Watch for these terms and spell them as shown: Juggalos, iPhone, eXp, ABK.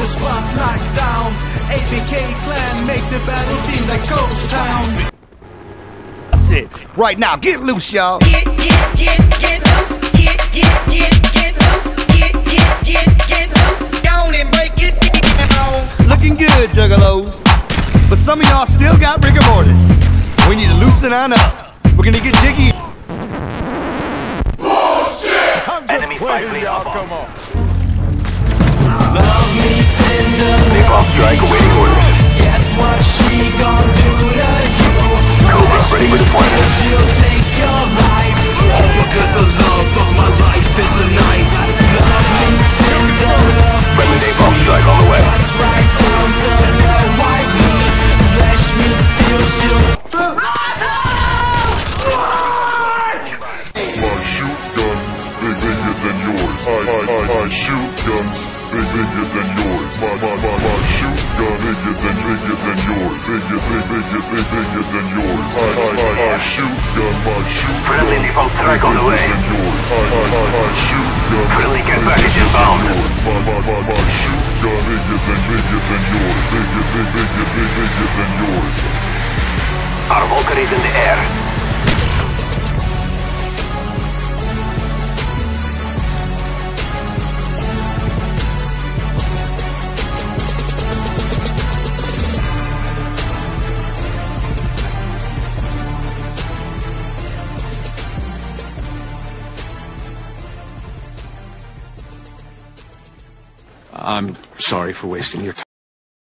the spotlight down. ABK clan, make the battle team that goes down. That's it. Right now, get loose, y'all. Get loose. Get loose. Get loose. Down and break it down. Looking good, Juggalos. But some of y'all still got rigor mortis. We need to loosen on up. We're gonna get jiggy. Enemy fight, y'all. Come on. Love me tender. Take off your like waiting order. Guess what she's gonna do to you? Cobra, ready for deployment. She'll take your life. All because the love of my life is a knife. Love me tender. Friendly name off strike all the way. That's right down to the white meat. Flesh meat, steel shields. My shoot guns bigger than yours. My shoot gun bigger than yours. Bigger than yours. I shoot gun. My shoot gun. Friendly default strike on the way. I shoot guns. Friendly care package inbound. My shoot gun bigger than yours. Bigger than yours. Our Vulcan is in the air. I'm sorry for wasting your time.